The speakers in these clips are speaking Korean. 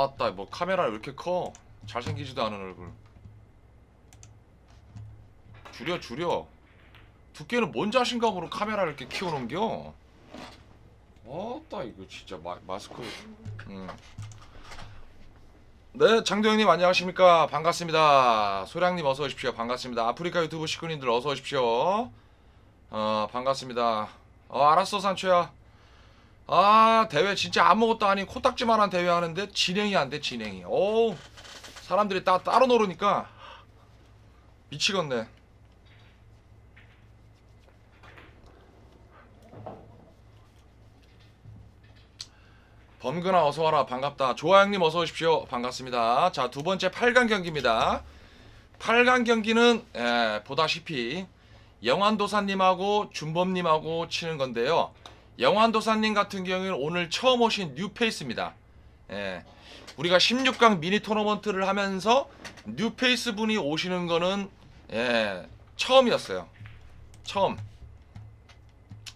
아따 뭐 카메라 왜 이렇게 커? 잘생기지도 않은 얼굴. 줄여 줄여. 두께는 뭔 자신감으로 카메라를 이렇게 키워놓은겨? 아따 이거 진짜 마스크. 네, 장도영님 안녕하십니까? 반갑습니다. 소량님 어서 오십시오. 반갑습니다. 아프리카 유튜브 식구님들 어서 오십시오. 반갑습니다. 알았어 산초야. 아 대회 진짜 아무것도 아닌 코딱지만한 대회 하는데 진행이 안 돼 진행이. 어우 사람들이 따로 노르니까 미치겠네. 범근아 어서와라 반갑다. 조아영님 어서오십시오. 반갑습니다. 자 두번째 8강 경기입니다. 8강 경기는 보다시피 영환도사님하고 준범님하고 치는건데요. 영환도사님 같은 경우에는 오늘 처음 오신 뉴페이스입니다. 예, 우리가 16강 미니 토너먼트를 하면서 뉴페이스 분이 오시는거는 처음이었어요. 처음.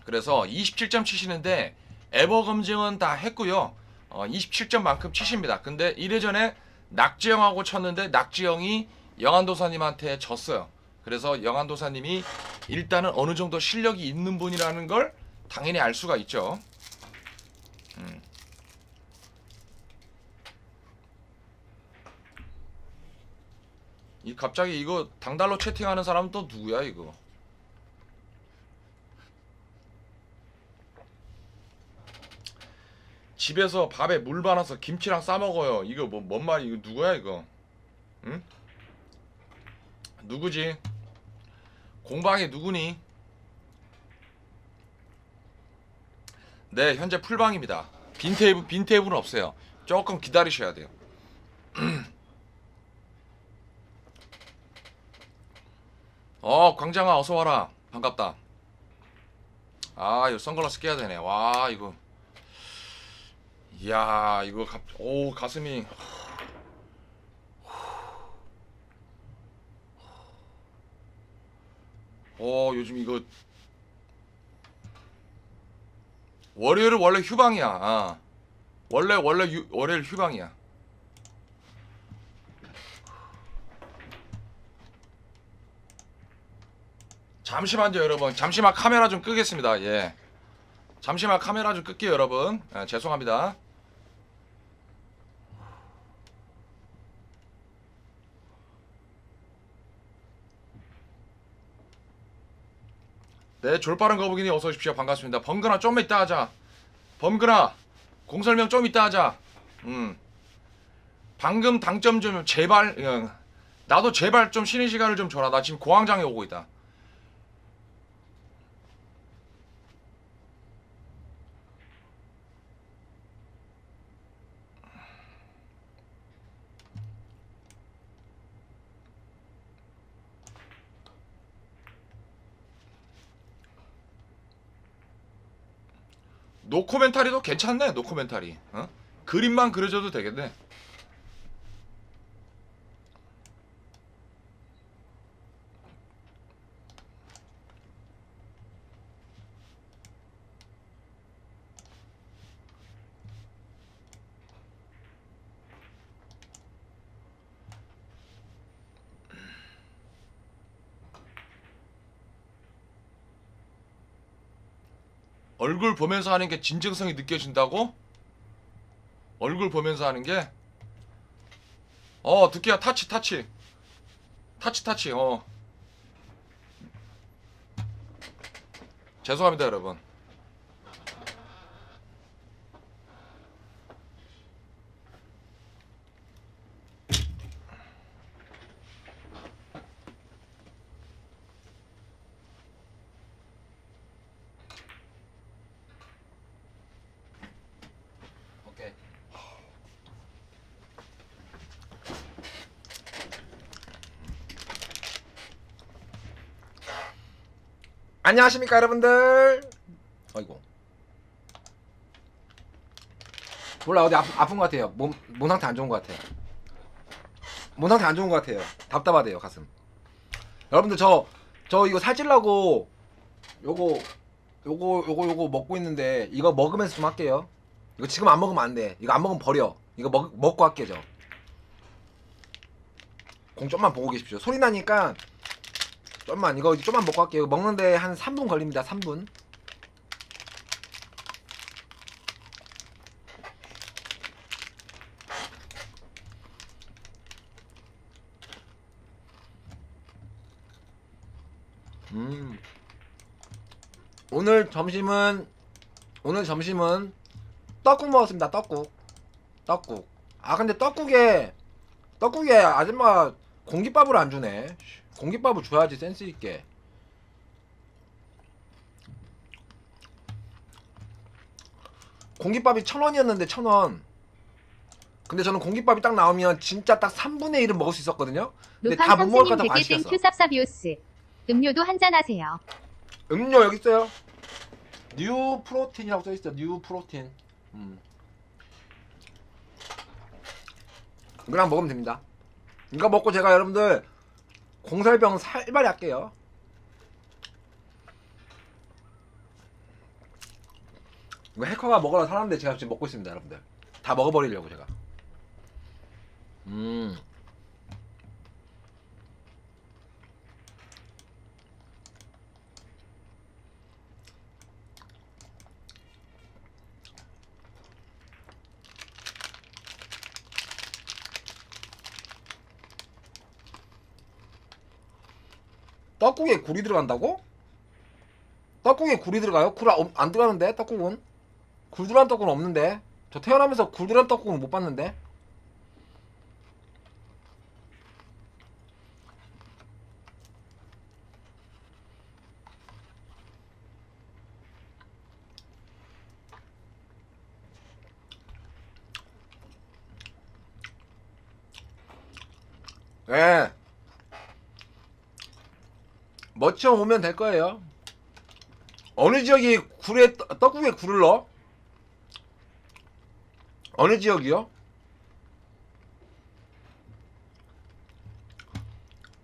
그래서 27점 치시는데 에버 검증은 다 했고요. 27점만큼 치십니다. 근데 이래전에 낙지영하고 쳤는데 낙지영이 영환도사님한테 졌어요. 그래서 영환도사님이 일단은 어느 정도 실력이 있는 분이라는 걸 당연히 알 수가 있죠. 이 갑자기 이거 당달러 채팅하는 사람은 또 누구야 이거? 집에서 밥에 물 발라서 김치랑 싸먹어요. 이거 뭔 말이 이거 누구야 이거? 응? 누구지? 공방에 누구니? 네 현재 풀방입니다. 빈 테이블은 없어요. 조금 기다리셔야 돼요. 광장아 어서와라 반갑다. 아 이거 선글라스 껴야 되네. 와 이거 이야 이거 오 가슴이 요즘 이거 월요일은 원래 휴방이야. 월요일 휴방이야. 잠시만요 여러분. 잠시만 카메라 좀 끄겠습니다. 예 잠시만 카메라 좀 끌게요 여러분. 예, 죄송합니다. 네, 졸빠른 거북이님 어서 오십시오. 반갑습니다. 범근아 좀 이따 하자. 범근아 공설명 좀 이따 하자. 방금 당점 좀 제발 나도 제발 좀 쉬는 시간을 좀 줘라. 나 지금 공황장애 오고 있다. 노코멘터리도 괜찮네. 노코멘터리 그림만 그려줘도 되겠네. 얼굴 보면서 하는 게 진정성이 느껴진다고? 얼굴 보면서 하는 게? 두께야 타치 죄송합니다 여러분. 안녕하십니까 여러분들. 아이고 몰라 어디 아픈 것 같아요. 몸 상태 안 좋은 것 같아요. 몸 상태 안 좋은 것 같아요. 답답하대요 가슴. 여러분들 저 이거 살찌려고 요거 먹고 있는데 이거 먹으면서 좀 할게요. 이거 지금 안 먹으면 안 돼. 이거 안 먹으면 버려. 이거 먹고 할게 저. 공 좀만 보고 계십시오. 소리 나니까 좀만 이거 좀만 먹고 할게요. 먹는데 한 3분 걸립니다. 3분. 오늘 점심은 떡국 먹었습니다. 떡국. 아 근데 떡국에 아줌마가 공깃밥을 안 주네. 공깃밥을 줘야지 센스 있게. 공깃밥이 1,000원이었는데 1,000원. 근데 저는 공깃밥이 딱 나오면 진짜 딱 3분의 1은 먹을 수 있었거든요. 근데 다 못 먹을까 다 안 시켰어. 음료도 한잔 하세요. 음료 여기 있어요. 뉴 프로틴이라고 써 있어요. 뉴 프로틴. 이거랑 먹으면 됩니다. 이거 먹고 제가 여러분들 공살병 살발이 할게요. 이거 해커가 먹으라고 사놨는데 제가 지금 먹고 있습니다, 여러분들. 다 먹어버리려고 제가. 떡국에 굴이 들어간다고? 떡국에 굴이 들어가요? 굴 안 들어가는데 떡국은? 굴 들어간 떡국은 없는데? 저 태어나면서 굴 들어간 떡국은 못 봤는데? 예. 멋지어 오면 될 거예요. 어느 지역이 굴에 떡국에 굴을 넣어? 어느 지역이요?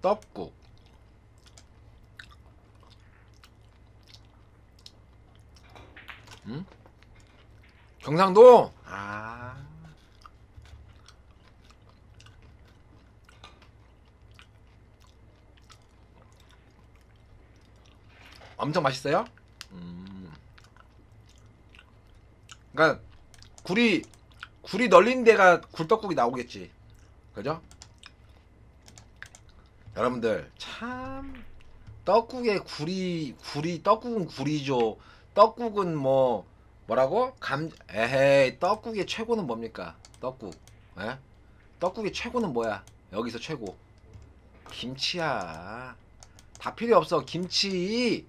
떡국. 응? 경상도? 아. 엄청 맛있어요? 그러니까 굴이 널린 데가 굴떡국이 나오겠지. 그죠? 여러분들 참 떡국에 굴이 떡국은 굴이죠. 떡국은 뭐라고? 에헤이 떡국의 최고는 뭡니까? 떡국. 에? 떡국의 최고는 뭐야? 여기서 최고. 김치야. 다 필요 없어. 김치.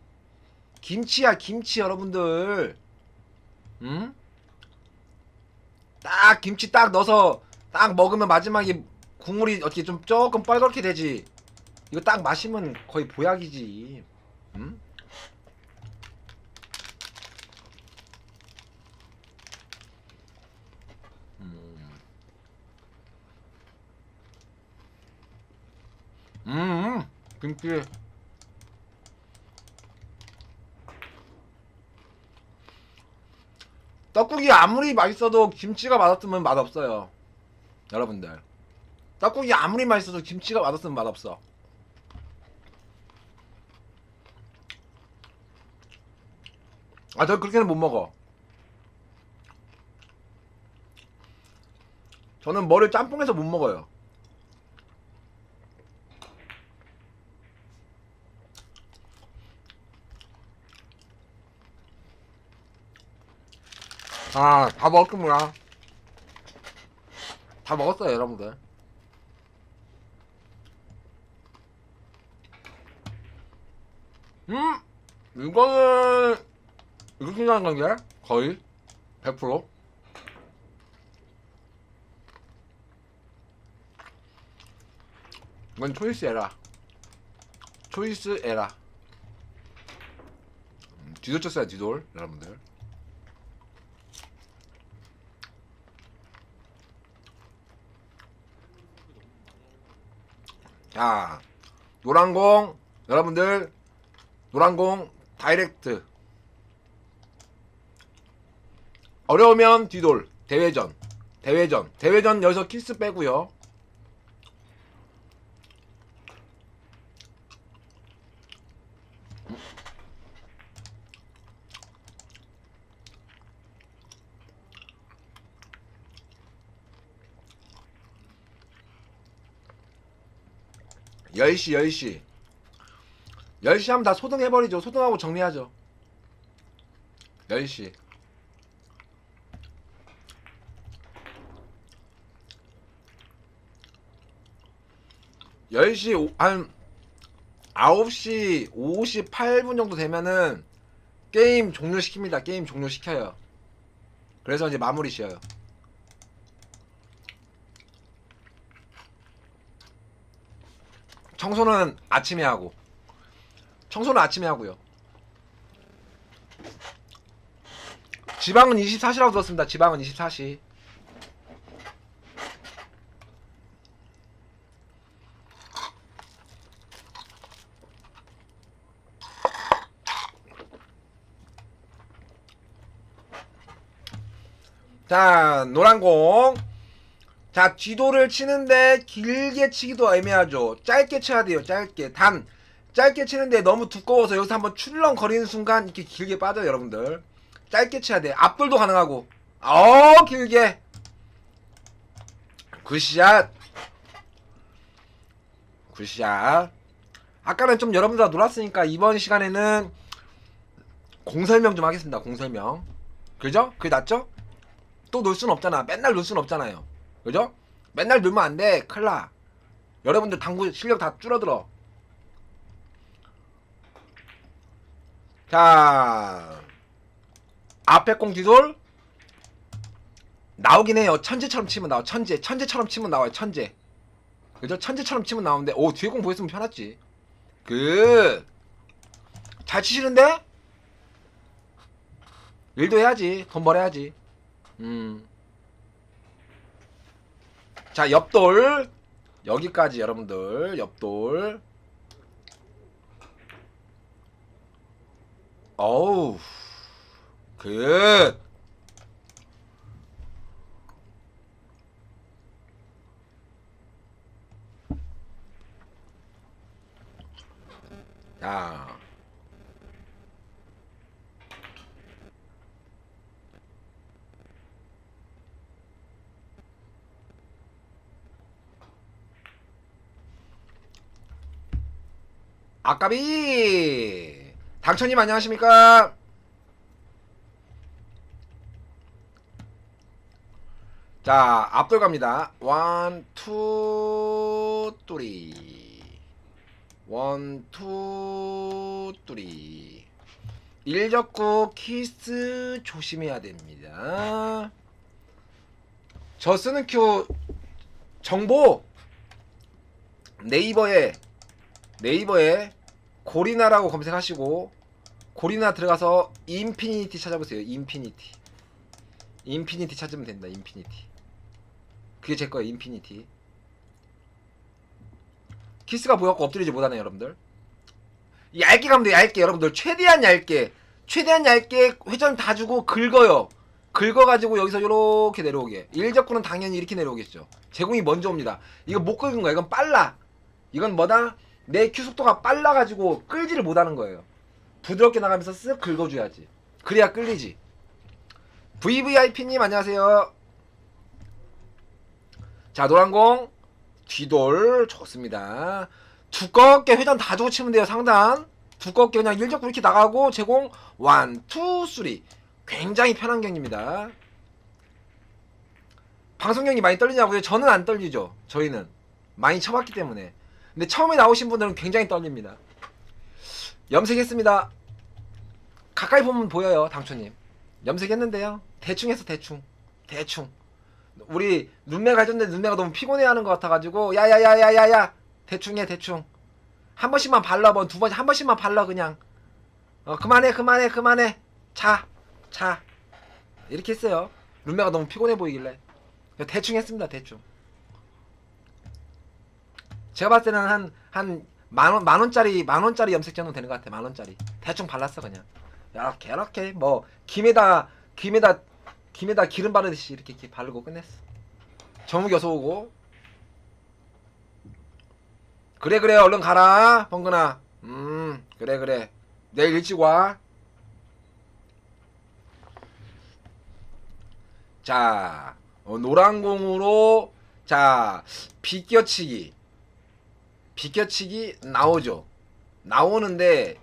김치야 김치 여러분들. 응? 딱 김치 딱 넣어서 딱 먹으면 마지막에 국물이 어떻게 좀 조금 빨갛게 되지. 이거 딱 마시면 거의 보약이지. 응? 김치. 떡국이 아무리 맛있어도 김치가 맛없으면 맛없어요. 여러분들 떡국이 아무리 맛있어도 김치가 맛없으면 맛없어. 아 저 그렇게는 못 먹어. 저는 머리를 짬뽕해서 못 먹어요. 아, 다 먹었구나. 다 먹었어요, 여러분들. 이거는 이거 신기한 건데 거의 100%. 이건 초이스 에라. 초이스 에라. 뒤돌 쳤어요, 뒤돌, 여러분들. 자, 노란공 여러분들 노란공 다이렉트 어려우면 뒤돌 대회전 대회전 여기서 키스 빼고요. (10시) 하면 다 소등해버리죠. 소등하고 정리하죠. 10시. 한 9시 58분 정도 되면은 게임 종료시킵니다. 게임 종료시켜요. 그래서 이제 마무리 지어요. 청소는 아침에 하고. 청소는 아침에 하고요. 지방은 24시라고 들었습니다. 지방은 24시. 자, 노란공. 자, 쥐도를 치는데 길게 치기도 애매하죠. 짧게 쳐야 돼요. 짧게. 단 짧게 치는데 너무 두꺼워서 여기서 한번 출렁거리는 순간 이렇게 길게 빠져요. 여러분들 짧게 쳐야 돼요. 앞돌도 가능하고. 길게 굿샷 굿샷. 아까는 좀 여러분들과 놀았으니까 이번 시간에는 공설명 좀 하겠습니다. 공설명. 그죠? 그게 낫죠? 또 놀 순 없잖아. 맨날 놀 순 없잖아요. 그죠? 맨날 놀면 안 돼. 큰일 나. 여러분들 당구 실력 다 줄어들어. 자, 앞에 공 뒤돌 나오긴 해요. 천재처럼 치면 나와. 천재처럼 치면 나와요. 천재. 그죠? 천재처럼 치면 나오는데, 오, 뒤에 공 보였으면 편하지. 잘 치시는데? 일도 해야지. 돈 벌어야지. 자, 옆돌 여기까지 여러분들. 옆돌. 어우 굿. 자, 아까비 당천님 안녕하십니까. 자, 앞돌 갑니다. 1, 2, 3 1, 2, 3 1접고 키스 조심해야 됩니다. 저 쓰는 큐 정보 네이버에 고리나라고 검색하시고 고리나 들어가서 인피니티 찾아보세요. 인피니티 찾으면 된다. 인피니티. 그게 제 거예요. 인피니티. 키스가 보였고 엎드리지 못하네요. 여러분들 얇게 가면 돼요. 얇게. 여러분들 최대한 얇게 회전 다 주고 긁어요. 긁어가지고 여기서 요렇게 내려오게. 1접구는 당연히 이렇게 내려오겠죠. 제공이 먼저 옵니다. 이거 못 긁은 거야. 이건 빨라. 이건 뭐다? 내 큐 속도가 빨라가지고 끌지를 못하는 거예요. 부드럽게 나가면서 쓱 긁어줘야지. 그래야 끌리지. VVIP님 안녕하세요. 자, 노란공 뒤돌 좋습니다. 두껍게 회전 다 주고 치면 돼요. 상단 두껍게 그냥 일적구 이렇게 나가고 제공 1, 2, 3 굉장히 편한 경기입니다. 방송 경기 많이 떨리냐고요? 저는 안 떨리죠. 저희는 많이 쳐봤기 때문에. 근데 처음에 나오신 분들은 굉장히 떨립니다. 염색했습니다. 가까이 보면 보여요. 당초님 염색했는데요. 대충 해서 대충 우리 눈매가 해줬는데 눈매가 너무 피곤해하는 것 같아가지고 야야야야야야 대충 한 번씩만 발라. 한 번씩만 발라. 그냥 그만해 자 이렇게 했어요. 눈매가 너무 피곤해 보이길래 대충 했습니다. 대충. 제가 봤을 때는 한 만원짜리 염색 정도 되는 것 같아. 만원짜리 대충 발랐어. 그냥 이렇게 뭐 김에다 기름 바르듯이 이렇게 바르고 끝냈어. 저무겨서 오고. 그래 그래 얼른 가라 펑근아. 그래 그래 내일 일찍 와. 자 노란공으로 자 비껴치기 나오죠. 나오는데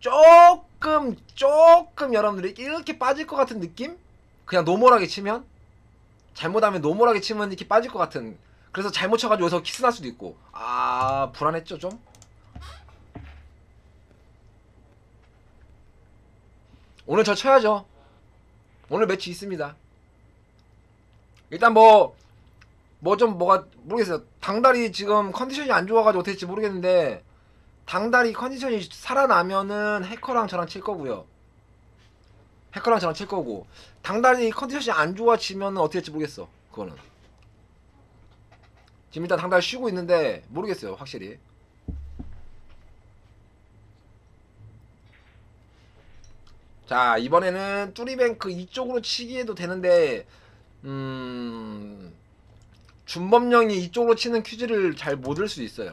조금 여러분들이 이렇게 빠질 것 같은 느낌? 그냥 노멀하게 치면? 잘못하면 노멀하게 치면 이렇게 빠질 것 같은. 그래서 잘못 쳐가지고 여기서 키스 날 수도 있고. 아 불안했죠 좀? 오늘 저 쳐야죠. 오늘 매치 있습니다. 일단 뭐가 모르겠어요. 당달이 지금 컨디션이 안 좋아가지고 어떻게 될지 모르겠는데 당달이 컨디션이 살아나면은 해커랑 저랑 칠 거고요. 해커랑 저랑 칠 거고 당달이 컨디션이 안 좋아지면은 어떻게 될지 모르겠어. 그거는 지금 일단 당달 쉬고 있는데 모르겠어요 확실히. 자 이번에는 뚜리뱅크 이쪽으로 치기해도 되는데 준범령이 이쪽으로 치는 퀴즈를 잘 못 올 수 있어요.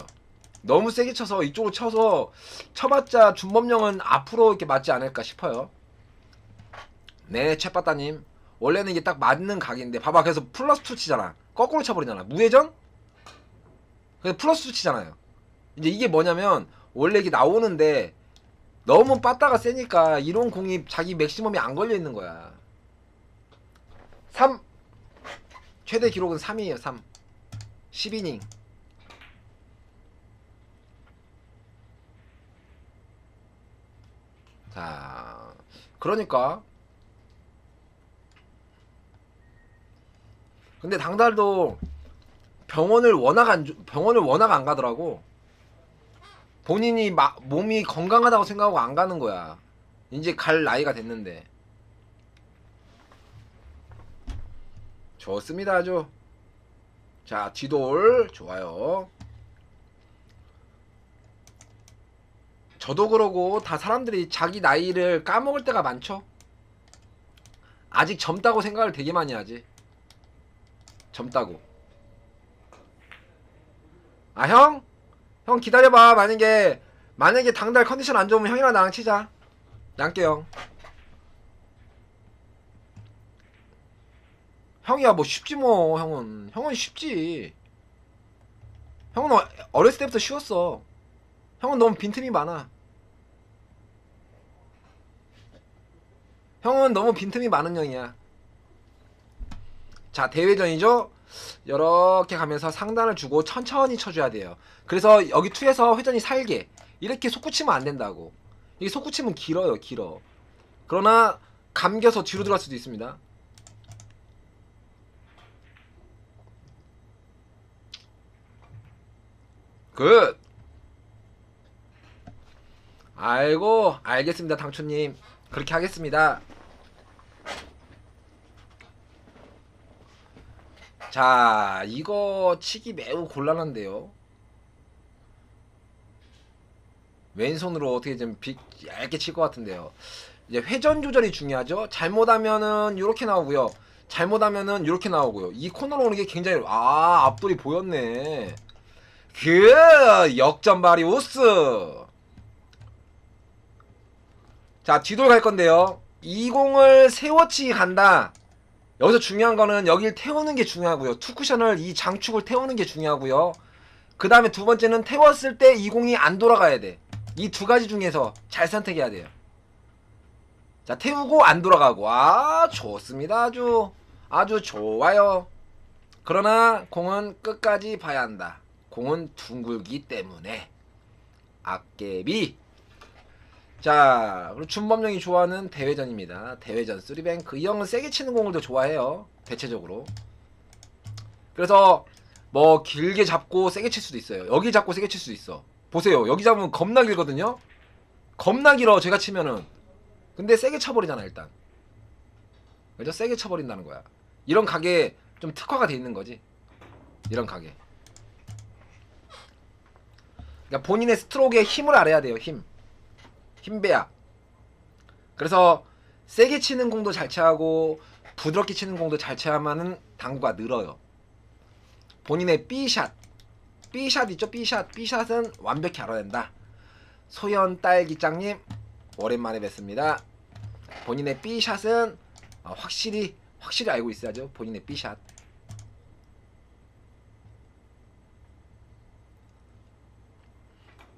너무 세게 쳐서 이쪽으로 쳐봤자 준범령은 앞으로 이렇게 맞지 않을까 싶어요. 네 챗바따님 원래는 이게 딱 맞는 각인데 봐봐. 그래서 플러스 2 치잖아. 거꾸로 쳐버리잖아. 무회전? 그래서 플러스 2 치잖아요. 이제 이게 뭐냐면 원래 이게 나오는데 너무 빠따가 세니까 이런 공이 자기 맥시멈이 안 걸려있는 거야. 3 최대 기록은 3이에요 3 10이닝. 자 그러니까 근데 당달도 병원을 워낙 안 가더라고. 본인이 몸이 건강하다고 생각하고 안 가는 거야. 이제 갈 나이가 됐는데. 좋습니다 아주. 자 지돌 좋아요. 저도 그러고 다 사람들이 자기 나이를 까먹을 때가 많죠. 아직 젊다고 생각을 되게 많이 하지. 젊다고. 아 형 기다려봐. 만약에 당달 컨디션 안 좋으면 형이랑 나랑 치자. 양깨 형. 형이야 뭐 쉽지 뭐. 형은 쉽지. 형은 어렸을 때부터 쉬웠어. 형은 너무 빈틈이 많아. 형은 너무 빈틈이 많은 형이야. 자 대회전이죠. 이렇게 가면서 상단을 주고 천천히 쳐줘야 돼요. 그래서 여기 투에서 회전이 살게 이렇게 속구치면 안 된다고. 이게 속구치면 길어요. 길어. 그러나 감겨서 뒤로 들어갈 수도 있습니다. 굿. 아이고 알겠습니다 당초님. 그렇게 하겠습니다. 자 이거 치기 매우 곤란한데요. 왼손으로 어떻게 좀 얇게 칠 것 같은데요. 이제 회전 조절이 중요하죠. 잘못하면은 이렇게 나오고요. 잘못하면은 이렇게 나오고요. 이 코너로 오는 게 굉장히 아 앞돌이 보였네. 그 역전 바리우스. 자 뒤돌 갈 건데요. 이 공을 세워치기 간다. 여기서 중요한 거는 여길 태우는 게 중요하고요. 투쿠션을 이 장축을 태우는 게 중요하고요. 그 다음에 두 번째는 태웠을 때 이 공이 안 돌아가야 돼. 이 두 가지 중에서 잘 선택해야 돼요. 자 태우고 안 돌아가고. 아 좋습니다 아주. 아주 좋아요. 그러나 공은 끝까지 봐야 한다. 공은 둥글기 때문에 아깨비. 자 그리고 준범령이 좋아하는 대회전입니다. 대회전 쓰리뱅크. 이 형은 세게 치는 공을 더 좋아해요 대체적으로. 그래서 뭐 길게 잡고 세게 칠 수도 있어요. 여기 잡고 세게 칠 수도 있어. 보세요 여기 잡으면 겁나 길거든요. 겁나 길어 제가 치면은. 근데 세게 쳐버리잖아 일단. 그래서 세게 쳐버린다는 거야. 이런 각에 좀 특화가 돼 있는 거지. 이런 각에. 그러니까 본인의 스트로크에 힘을 알아야 돼요. 힘 배합. 그래서 세게 치는 공도 잘 채하고 부드럽게 치는 공도 잘 채하면은 당구가 늘어요. 본인의 B샷, B샷 있죠? B샷, B샷은 완벽히 알아낸다. 소연 딸기짱님 오랜만에 뵙습니다. 본인의 B샷은 확실히 알고 있어야죠. 본인의 B샷.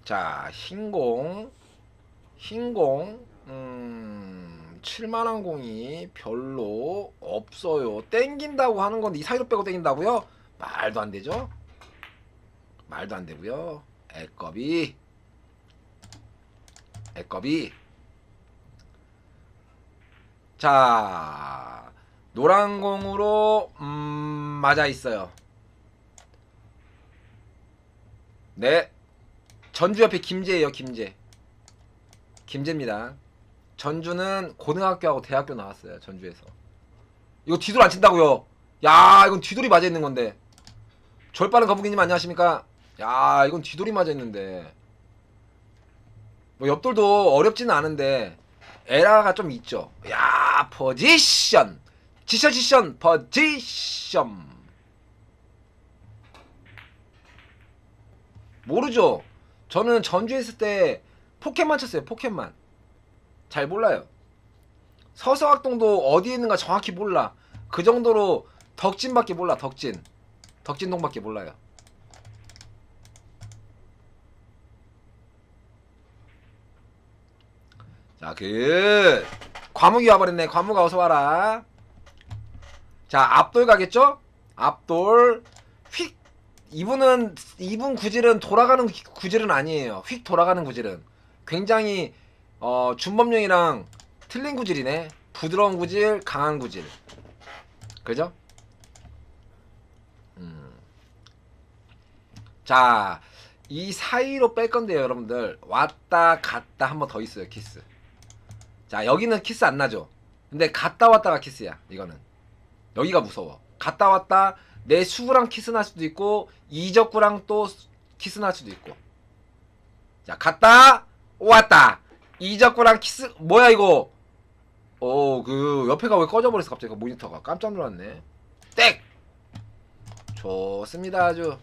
자, 흰공 7만원 공이 별로 없어요. 땡긴다고 하는 건데 이 사이로 빼고 땡긴다고요? 말도 안 되죠? 말도 안 되고요. 애꺼비. 자, 노란 공으로 맞아 있어요. 네, 전주 옆에 김제예요. 김제입니다. 전주는 고등학교하고 대학교 나왔어요. 전주에서. 이거 뒤돌 안 친다고요. 야, 이건 뒤돌이 맞아 있는 건데. 절빠른 거북이님 안녕하십니까? 야, 이건 뒤돌이 맞아 있는데. 뭐 옆돌도 어렵지는 않은데 에라가 좀 있죠. 야, 포지션. 지셔지션 포지션. 모르죠. 저는 전주에 있을 때 포켓만 쳤어요. 포켓만. 잘 몰라요. 서서학동도 어디에 있는가 정확히 몰라. 그 정도로 덕진밖에 몰라. 덕진동밖에 몰라요. 자, 그 과묵이 와버렸네. 과묵아 어서와라. 자, 앞돌 가겠죠? 앞돌 휙. 이분 구질은 돌아가는 구질은 아니에요. 휙 돌아가는 구질은 굉장히 준범용이랑 틀린 구질이네. 부드러운 구질, 강한 구질. 그죠? 자, 이 사이로 뺄 건데요, 여러분들. 왔다 갔다 한 번 더 있어요, 키스. 자, 여기는 키스 안 나죠. 근데 갔다 왔다가 키스야. 이거는 여기가 무서워. 갔다 왔다 내 수구랑 키스 날 수도 있고 이적구랑 또 키스 날 수도 있고. 자, 갔다 왔다. 이적구랑 키스. 뭐야 이거. 그 옆에가 왜 꺼져버렸어 갑자기. 모니터가 깜짝 놀랐네. 땡. 좋습니다. 아주.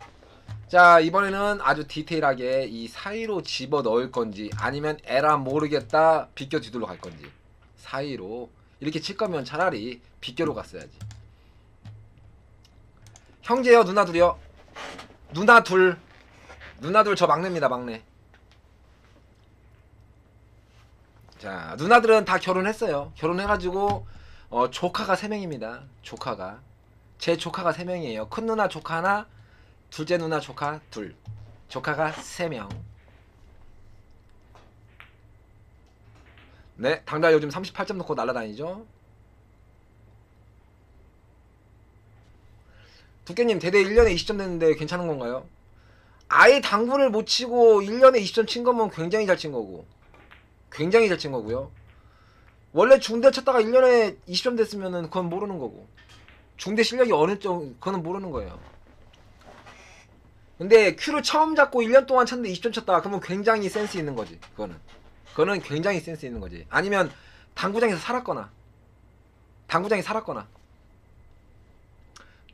자, 이번에는 아주 디테일하게 이 사이로 집어 넣을 건지 아니면 에라 모르겠다 빗겨 뒤돌로 갈 건지. 사이로 이렇게 칠 거면 차라리 빗겨로 갔어야지. 형제요 누나 둘이요? 누나 둘 저 막내입니다. 막내. 자, 누나들은 다 결혼했어요. 결혼해가지고 조카가 3명입니다. 조카가. 제 조카가 3명이에요. 큰 누나 조카 하나, 둘째 누나 조카 둘. 조카가 3명. 네, 당장 요즘 38점 넣고 날아다니죠. 두께님 대대 1년에 20점 됐는데 괜찮은 건가요? 아예 당구를 못 치고 1년에 20점 친 거면 굉장히 잘 친 거고. 굉장히 잘 친 거고요. 원래 중대 쳤다가 1년에 20점 됐으면은 그건 모르는 거고. 중대 실력이 어느 쪽 그건 모르는 거예요. 근데 큐를 처음 잡고 1년 동안 쳤는데 20점 쳤다. 그러면 굉장히 센스 있는 거지. 그거는 굉장히 센스 있는 거지. 아니면 당구장에서 살았거나.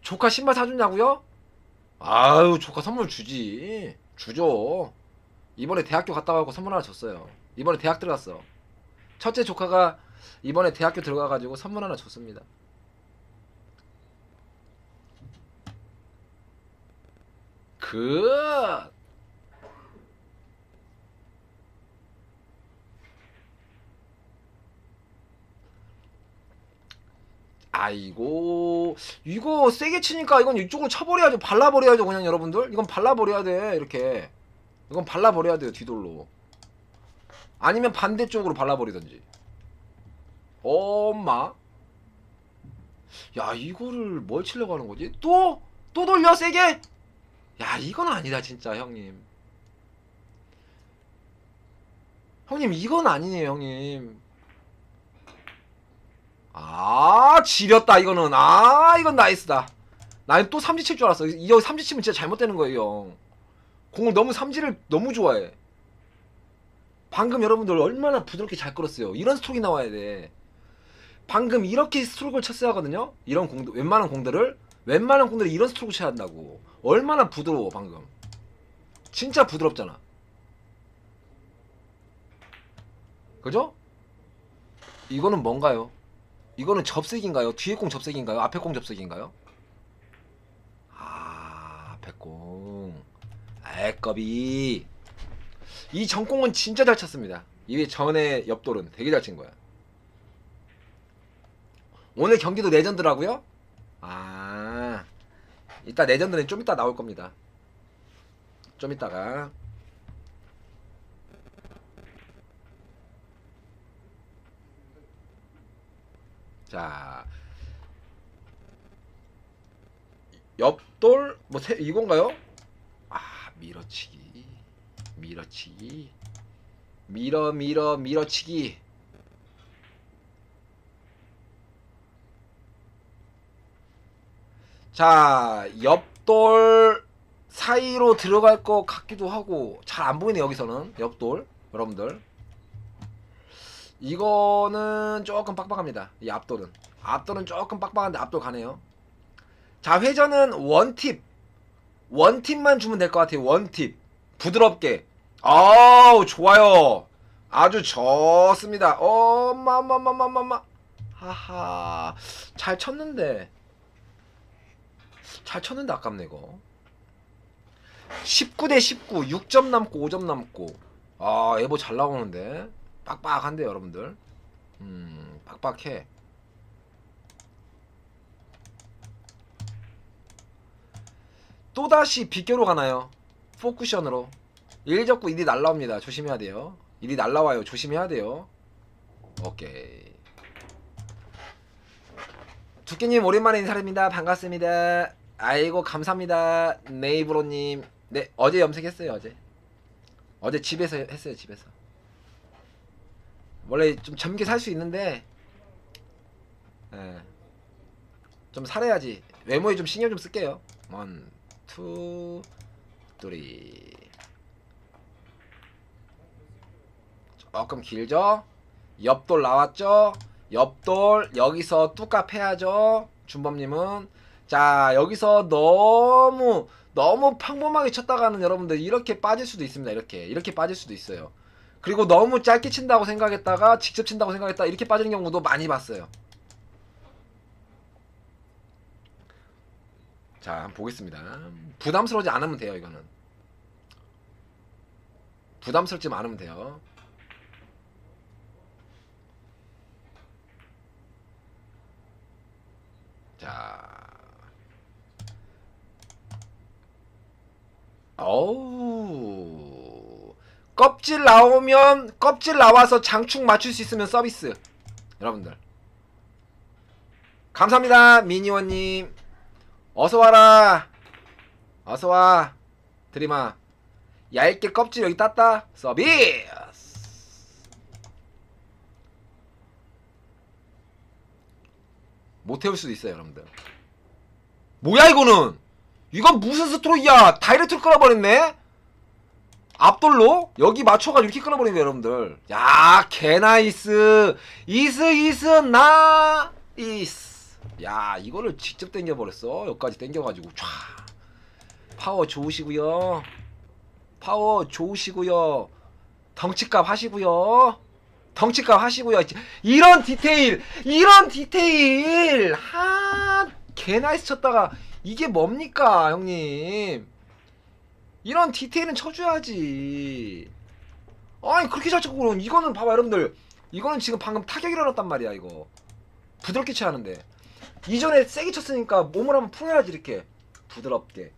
조카 신발 사주냐고요? 아유, 조카 선물 주지. 주죠. 이번에 대학교 갔다 가고 선물 하나 줬어요. 이번에 대학 들어갔어. 첫째 조카가 이번에 대학교 들어가가지고 선물 하나 줬습니다. 아이고, 이거 세게 치니까 이건 이쪽으로 쳐버려야죠. 발라버려야죠. 그냥 여러분들 이건 발라버려야 돼. 이렇게 이건 발라버려야 돼요. 뒤돌로. 아니면 반대쪽으로 발라버리던지. 엄마. 야, 이거를 뭘 치려고 하는 거지? 또 돌려 세게. 야, 이건 아니다 진짜. 형님 이건 아니네요. 형님. 아, 지렸다 이거는. 아, 이건 나이스다. 나 또 삼지 칠 줄 알았어. 이 형 삼지 치면 진짜 잘못되는 거예요. 형 공을 너무, 삼지를 너무 좋아해. 방금 여러분들 얼마나 부드럽게 잘 끌었어요. 이런 스트로크 나와야 돼. 방금 이렇게 스트로크를 쳤어야 하거든요. 이런 공들, 웬만한 공들을. 웬만한 공들이 이런 스트로크 쳐야 한다고. 얼마나 부드러워 방금. 진짜 부드럽잖아. 그죠? 이거는 뭔가요? 이거는 접색인가요? 뒤에 공 접색인가요? 앞에 공 접색인가요? 아, 앞에 공. 애꺼비. 이 전공은 진짜 잘 쳤습니다. 이 전에 옆돌은 되게 잘 친 거야. 오늘 경기도 레전드라고요? 아, 이따 레전드는 좀 이따 나올 겁니다. 좀 이따가. 자, 옆돌 뭐 이건가요? 아, 밀어치기, 밀어치기, 밀어치기. 자, 옆돌 사이로 들어갈 것 같기도 하고 잘 안 보이네 여기서는 옆돌. 여러분들, 이거는 조금 빡빡합니다. 이 앞돌은. 앞돌은 조금 빡빡한데 앞돌 가네요. 자, 회전은 원팁. 원팁만 주면 될 것 같아요. 원팁. 부드럽게. 아우, 좋아요. 아주 좋습니다. 엄마. 하하. 잘 쳤는데. 잘 쳤는데 아깝네, 이거. 19대 19. 6점 남고 5점 남고. 아, 에보 잘 나오는데. 빡빡한데 여러분들. 빡빡해. 또다시 빗겨로 가나요? 포쿠션으로. 1 접고 1이 날라옵니다. 조심해야 돼요. 1이 날라와요. 조심해야 돼요. 오케이. 두께님 오랜만에 인사드립니다. 반갑습니다. 아이고 감사합니다. 네이브로님. 네, 어제 염색했어요. 어제 집에서 했어요. 집에서. 원래 좀 젊게 살 수 있는데, 예, 좀 살아야지. 외모에 좀 신경 좀 쓸게요. 1, 2, 3. 조금 길죠? 옆돌 나왔죠? 옆돌 여기서 뚜깝 해야죠. 준범님은. 자, 여기서 너무 평범하게 쳤다가는 여러분들 이렇게 빠질 수도 있습니다. 이렇게 빠질 수도 있어요. 그리고 너무 짧게 친다고 생각했다가 직접 친다고 생각했다 이렇게 빠지는 경우도 많이 봤어요. 자, 한번 보겠습니다. 부담스러우지 않으면 돼요. 이거는 부담스럽지 않으면 돼요. 자, 어우, 껍질 나오면, 껍질 나와서 장충 맞출 수 있으면 서비스. 여러분들 감사합니다. 미니원님 어서와라. 어서와 드림아. 얇게 껍질 여기 땄다. 서비스. 못 해올 수도 있어요 여러분들. 뭐야 이거는. 이건 무슨 스트로이야. 다이렉트로 끌어버렸네. 앞돌로 여기 맞춰가지고 이렇게 끊어버리네 여러분들. 야, 개나이스. 나이스. 야, 이거를 직접 당겨버렸어. 여기까지 당겨가지고 촤. 파워 좋으시고요. 덩치값 하시고요. 이런 디테일, 하, 개나이스 쳤다가 이게 뭡니까 형님. 이런 디테일은 쳐줘야지. 아니 그렇게 잘 쳤고. 그럼 이거는 봐봐 여러분들. 이거는 지금 방금 타격이 일어났단 말이야. 이거 부드럽게 쳐야 하는데 이전에 세게 쳤으니까 몸을 한번 풀어야지. 이렇게 부드럽게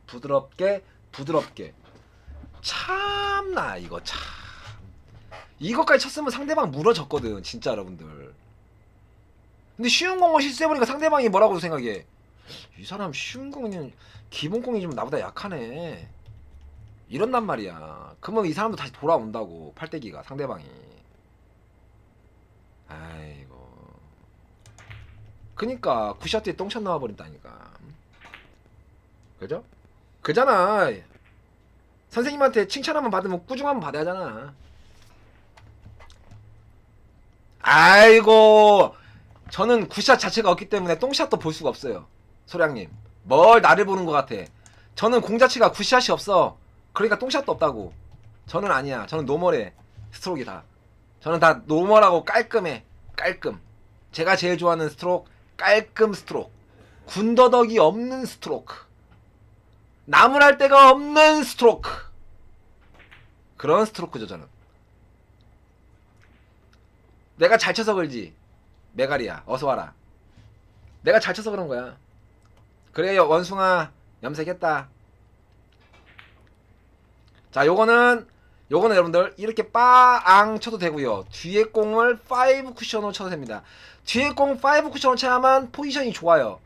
참나. 이거 참, 이것까지 쳤으면 상대방 무너졌거든 진짜 여러분들. 근데 쉬운 공을 실수해보니까 상대방이 뭐라고 생각해. 이 사람 쉬운 공은 기본 공이 좀 나보다 약하네 이런단 말이야. 그러면 이 사람도 다시 돌아온다고. 팔대기가 상대방이. 아이고. 그니까 9샷 뒤에 똥샷 나와버린다니까. 그죠? 그잖아. 선생님한테 칭찬 한번 받으면 꾸중 한번 받아야 하잖아. 아이고. 저는 9샷 자체가 없기 때문에 똥샷도 볼 수가 없어요. 소량님. 뭘 나를 보는 것 같아. 저는 공 자체가 굿샷이 없어. 그러니까 똥샷도 없다고. 저는 아니야. 저는 노멀해. 스트로크 다. 저는 다 노멀하고 깔끔해. 깔끔. 제가 제일 좋아하는 스트로크. 깔끔 스트로크. 군더더기 없는 스트로크. 나무랄 데가 없는 스트로크. 그런 스트로크죠 저는. 내가 잘 쳐서 그러지. 메가리야 어서 와라. 내가 잘 쳐서 그런 거야. 그래 원숭아 염색했다. 자 요거는 여러분들 이렇게 빠앙 쳐도 되고요. 뒤에 공을 5 쿠션으로 쳐도 됩니다. 뒤에 공 5 쿠션으로 쳐야만 포지션이 좋아요.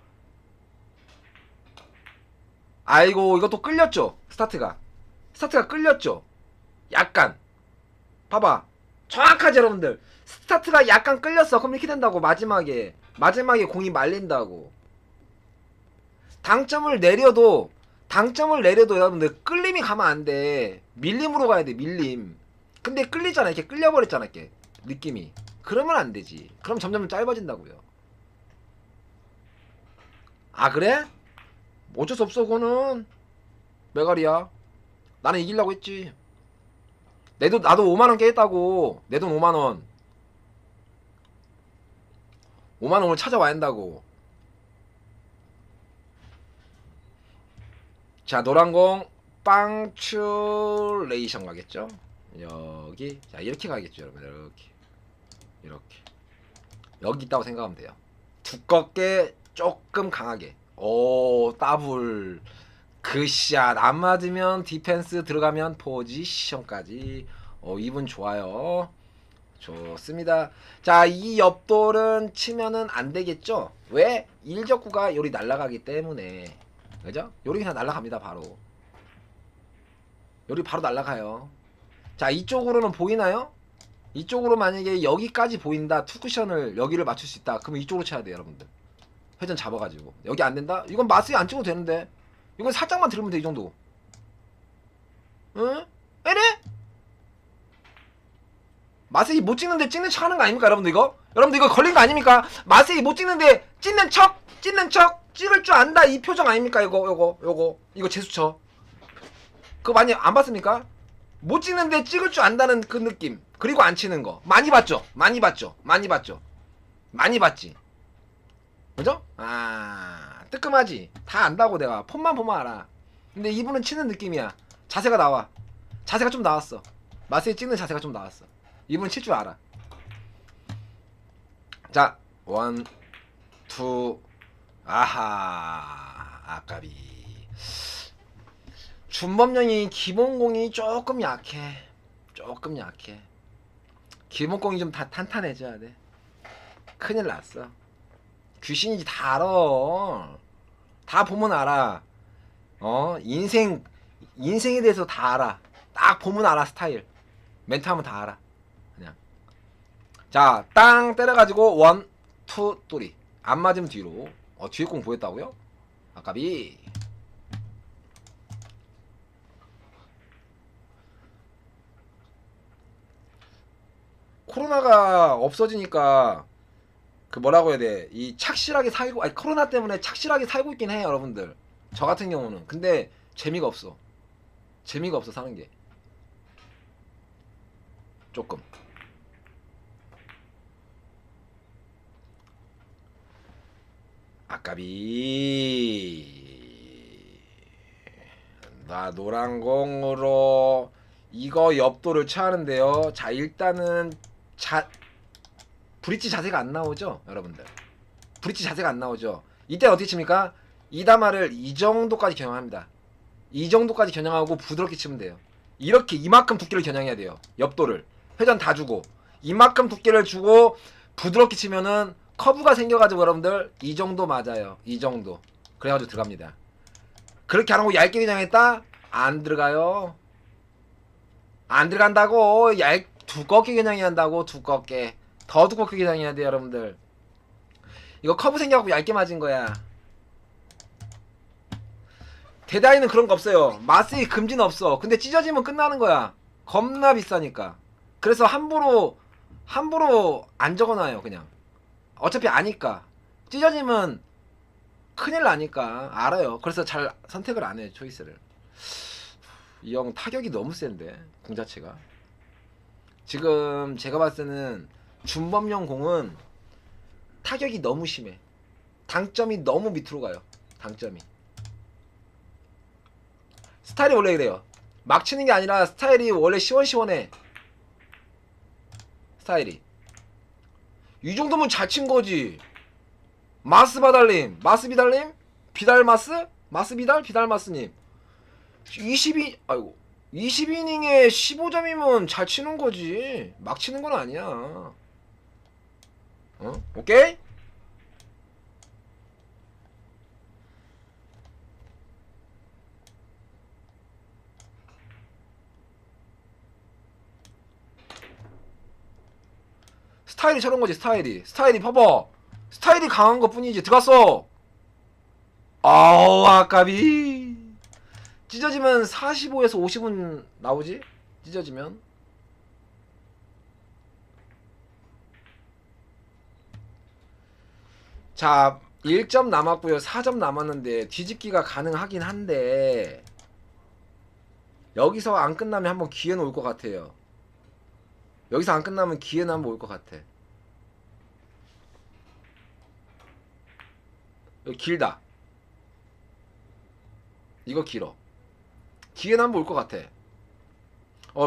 아이고 이것도 끌렸죠. 스타트가 끌렸죠. 약간 봐봐 정확하지 여러분들. 스타트가 약간 끌렸어. 그럼 이렇게 된다고. 마지막에 공이 말린다고. 당점을 내려도 여러분들 끌림이 가면 안돼. 밀림으로 가야돼. 밀림. 근데 끌리잖아. 이렇게 끌려버렸잖아. 이렇게 느낌이. 그러면 안되지. 그럼 점점 짧아진다고요. 아 그래? 어쩔 수 없어. 그거는 메가리야. 나는 이기려고 했지. 나도 5만원 깨겠다고. 내 돈 5만원. 5만원 오늘 찾아와야 한다고. 자 노란공 빵츄레이션 가겠죠. 여기 자 이렇게 가겠죠 여러분. 이렇게 여기 있다고 생각하면 돼요. 두껍게 조금 강하게. 오 더블 그샷 안 맞으면 디펜스 들어가면 포지션까지. 오 이분 좋아요. 좋습니다. 자 이 옆돌은 치면은 안되겠죠. 왜? 일적구가 요리 날아가기 때문에. 그죠? 요리 그냥 날아갑니다. 바로 요리 바로 날아가요. 자 이쪽으로는 보이나요? 이쪽으로 만약에 여기까지 보인다. 투쿠션을 여기를 맞출 수 있다. 그러면 이쪽으로 쳐야 돼요 여러분들. 회전 잡아가지고. 여기 안된다? 이건 마스에 안 찍어도 되는데. 이건 살짝만 들으면 돼. 이 정도. 응? 에레? 마스에 못 찍는데 찍는 척 하는 거 아닙니까 여러분들 이거? 여러분들 이거 걸린 거 아닙니까? 마스에 못 찍는데 찍는 척 찍을 줄 안다. 이 표정 아닙니까? 이거 제수처. 그거 많이 안 봤습니까? 못 찍는데 찍을 줄 안다는 그 느낌. 그리고 안 치는 거. 많이 봤죠? 많이 봤지. 그죠? 아, 뜨끔하지. 다 안다고 내가. 폼만 보면 알아. 근데 이분은 치는 느낌이야. 자세가 나와. 자세가 좀 나왔어. 마스에 찍는 자세가 좀 나왔어. 이분은 칠 줄 알아. 자, 원, 투, 아하 아까비. 준범형이 기본공이 조금 약해. 기본공이 좀 다 탄탄해져야 돼. 큰일 났어. 귀신인지 다 알아. 다 보면 알아. 인생에 대해서 다 알아. 딱 보면 알아. 스타일 멘트하면 다 알아 그냥. 자 땅 때려가지고 원, 투, 뚜리. 안 맞으면 뒤로. 뒤에 공 보였다고요? 아까비. 코로나가 없어지니까 그 뭐라고 해야 돼? 이 착실하게 살고, 아니 코로나 때문에 착실하게 살고 있긴 해요 여러분들. 저 같은 경우는. 근데 재미가 없어. 사는 게. 조금. 아까비. 나 노란공으로 이거 옆돌을 쳐하는데요. 자 일단은 브릿지 자세가 안나오죠 여러분들. 브릿지 자세가 안나오죠. 이때 어떻게 칩니까? 이다마를 이정도까지 겨냥합니다. 이정도까지 겨냥하고 부드럽게 치면 돼요. 이렇게 이만큼 두께를 겨냥해야 돼요. 옆돌을 회전 다 주고 이만큼 두께를 주고 부드럽게 치면은 커브가 생겨가지고 여러분들 이 정도 맞아요. 이 정도. 그래가지고 들어갑니다. 그렇게 안 하고 얇게 겨냥했다? 안 들어가요. 안 들어간다고. 두껍게 겨냥해야 한다고. 두껍게. 더 두껍게 겨냥해야 돼요 여러분들. 이거 커브 생겨가지고 얇게 맞은 거야. 대다이는 그런 거 없어요. 마스의 금지는 없어. 근데 찢어지면 끝나는 거야. 겁나 비싸니까. 그래서 함부로 안 적어놔요 그냥. 어차피 아니까. 찢어지면 큰일 나니까 알아요. 그래서 잘 선택을 안 해요, 초이스를. 이 형 타격이 너무 센데, 공 자체가. 지금 제가 봤을 때는 준범용 공은 타격이 너무 심해. 당점이 너무 밑으로 가요. 당점이. 스타일이 원래 그래요. 막 치는 게 아니라 스타일이 원래 시원시원해. 스타일이. 이 정도면 잘 친 거지. 마스바달님, 마스비달님, 비달마스, 마스비달, 비달마스님. 20이닝에 15점이면 잘 치는 거지. 막 치는 건 아니야. 어? 오케이? 스타일이 저런 거지, 스타일이. 스타일이 봐봐. 스타일이 강한 것 뿐이지. 들어갔어. 아우, 아깝이. 찢어지면 45에서 50은 나오지? 찢어지면. 자, 1점 남았고요. 4점 남았는데 뒤집기가 가능하긴 한데 여기서 안 끝나면 한번 기회는 올 것 같아요. 여기서 안 끝나면 기회는 한번 올 것 같아. 여기 길다. 이거 길어. 기회는 한번 올 것 같아.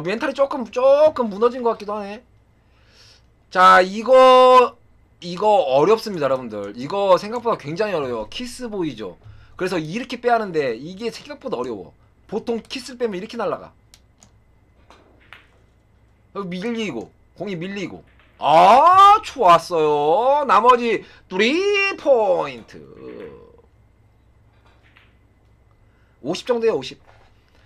멘탈이 조금 무너진 것 같기도 하네. 자, 이거 어렵습니다, 여러분들. 이거 생각보다 굉장히 어려워요. 키스 보이죠? 그래서 이렇게 빼야 하는데 이게 생각보다 어려워. 보통 키스 빼면 이렇게 날아가. 여기 밀리고, 공이 밀리고. 아, 좋았어요. 나머지 3포인트. 50 정도에요, 50.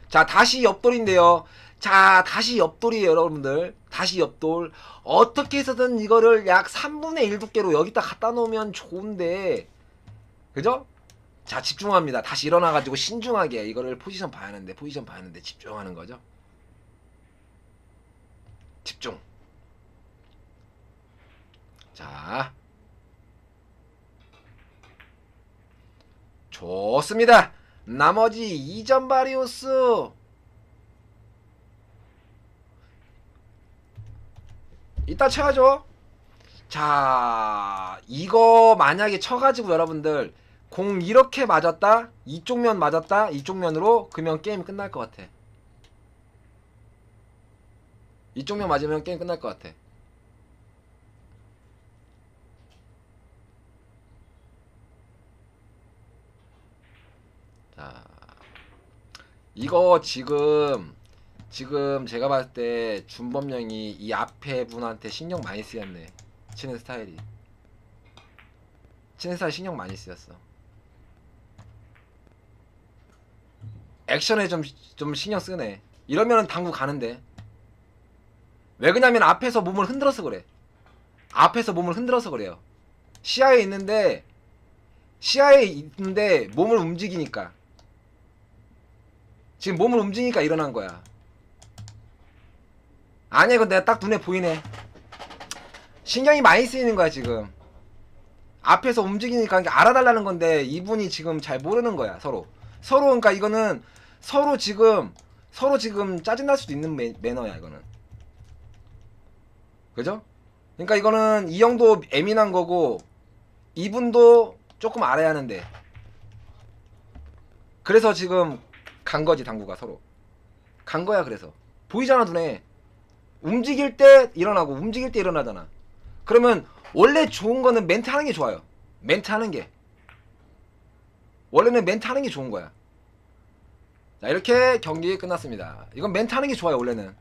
자, 다시 옆돌인데요. 자, 다시 옆돌이에요, 여러분들. 다시 옆돌. 어떻게 해서든 이거를 약 3분의 1 두께로 여기다 갖다 놓으면 좋은데, 그죠? 자, 집중합니다. 다시 일어나가지고 신중하게 이거를 포지션 봐야 하는데, 포지션 봐야 하는데 집중하는 거죠. 집중. 자, 좋습니다. 나머지 2점 바리오스. 이따 쳐야죠. 자, 이거 만약에 쳐가지고 여러분들 공 이렇게 맞았다, 이쪽 면 맞았다, 이쪽 면으로, 그러면 게임 끝날 것 같아. 이쪽 면 맞으면 게임 끝날 것 같아. 자, 이거 지금 제가 봤을 때 준범형이 이 앞에 분한테 신경 많이 쓰였네. 치는 스타일이. 치는 스타일 신경 많이 쓰였어. 액션에 좀 신경 쓰네. 이러면은 당구 가는데. 왜 그러냐면 앞에서 몸을 흔들어서 그래. 앞에서 몸을 흔들어서 그래요. 시야에 있는데 몸을 움직이니까. 지금 몸을 움직이니까 일어난 거야. 아니야, 이거 내가 딱 눈에 보이네. 신경이 많이 쓰이는 거야, 지금. 앞에서 움직이니까 알아달라는 건데 이분이 지금 잘 모르는 거야, 서로. 서로, 그러니까 이거는 서로 지금 짜증날 수도 있는 매너야, 이거는. 그죠? 그러니까 이거는 이 형도 예민한 거고 이분도 조금 알아야 하는데, 그래서 지금 간 거지. 당구가 서로 간 거야. 그래서 보이잖아, 눈에. 움직일 때 일어나고 움직일 때 일어나잖아. 그러면 원래 좋은 거는 멘트 하는 게 좋아요. 멘트 하는 게 원래는 멘트 하는 게 좋은 거야. 자, 이렇게 경기 끝났습니다. 이건 멘트 하는 게 좋아요. 원래는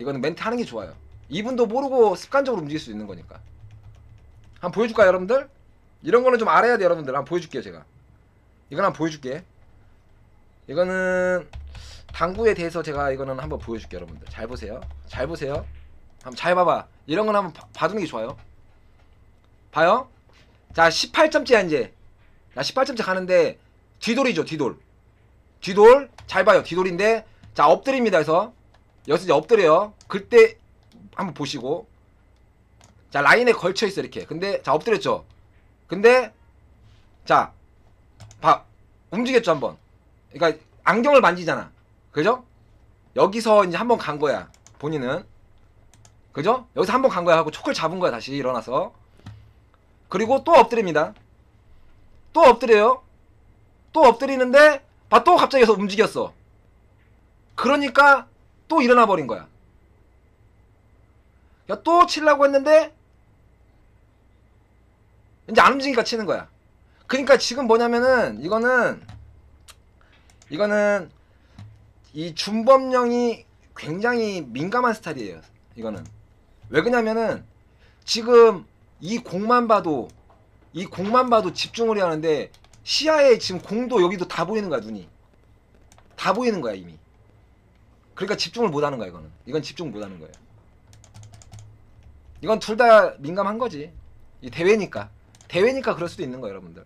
이거는 멘트 하는 게 좋아요. 이분도 모르고 습관적으로 움직일 수 있는 거니까. 한번 보여줄까요, 여러분들? 이런 거는 좀 알아야 돼, 여러분들. 한번 보여줄게요, 제가. 이건 한번 보여줄게. 이거는 당구에 대해서 제가 이거는 한번 보여줄게요, 여러분들. 잘 보세요. 잘 보세요. 한번 잘 봐봐. 이런 건 한번 봐두는 게 좋아요. 봐요. 자, 18점째야, 이제. 자, 18점째 가는데 뒤돌이죠, 뒤돌. 뒤돌. 잘 봐요, 뒤돌인데. 자, 엎드립니다, 해서. 여기서 이제 엎드려요. 그때 한번 보시고. 자, 라인에 걸쳐있어, 이렇게. 근데, 자, 엎드렸죠? 근데, 자, 봐. 움직였죠, 한번. 그러니까 안경을 만지잖아. 그죠? 여기서 이제 한번 간 거야. 본인은. 그죠? 여기서 한번 간 거야 하고 촉을 잡은 거야, 다시 일어나서. 그리고 또 엎드립니다. 또 엎드려요. 또 엎드리는데 봐, 또 갑자기 여기서 움직였어. 그러니까 또 일어나 버린 거야. 야, 또 치려고 했는데 이제 안 움직이니까 치는 거야. 그러니까 지금 뭐냐면은 이거는 이 준범령이 굉장히 민감한 스타일이에요. 이거는 왜 그러냐면은 지금 이 공만 봐도 집중을 해야 하는데 시야에 지금 공도 여기도 다 보이는 거야. 눈이 다 보이는 거야 이미. 그러니까 집중을 못 하는 거야. 이건 집중 못 하는 거예요. 이건 둘 다 민감한 거지. 이 대회니까 그럴 수도 있는 거예요, 여러분들.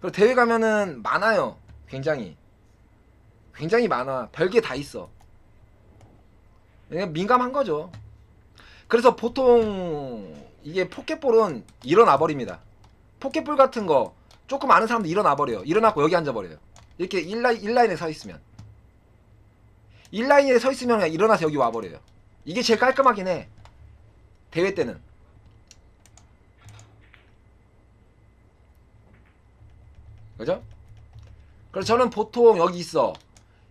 그리고 대회 가면은 많아요. 굉장히 많아. 별게 다 있어. 민감한 거죠. 그래서 보통 이게 포켓볼은 일어나 버립니다. 포켓볼 같은 거 조금 아는 사람도 일어나 버려요. 일어나고 여기 앉아 버려요. 이렇게 1라인에 서 있으면 1라인에 서 있으면 그냥 일어나서 여기 와 버려요. 이게 제일 깔끔하긴 해. 대회 때는. 그죠? 그래서 저는 보통 여기 있어.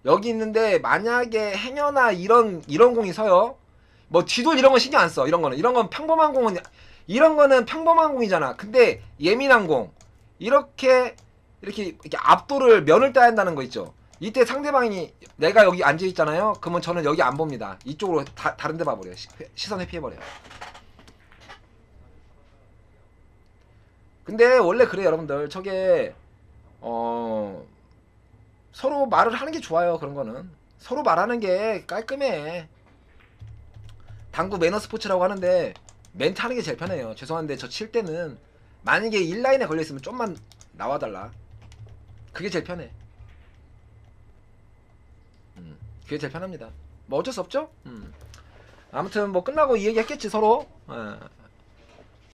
여기 있는데 만약에 행여나 이런 공이 서요. 뭐 뒤돌 이런 건 신경 안 써. 이런 건 평범한 공은 이런 거는 평범한 공이잖아. 근데 예민한 공. 이렇게 압도를 면을 따야 한다는 거 있죠. 이때 상대방이 내가 여기 앉아 있잖아요. 그러면 저는 여기 안 봅니다. 이쪽으로 다른 데 봐 버려요. 시선 회피해 버려요. 근데 원래 그래요, 여러분들. 저게 서로 말을 하는 게 좋아요. 그런 거는 서로 말하는 게 깔끔해. 당구 매너 스포츠라고 하는데 멘트 하는 게 제일 편해요. 죄송한데 저 칠 때는 만약에 1라인에 걸려있으면 좀만 나와달라. 그게 제일 편해. 그게 제일 편합니다. 뭐 어쩔 수 없죠. 아무튼 뭐 끝나고 이 얘기 했겠지 서로.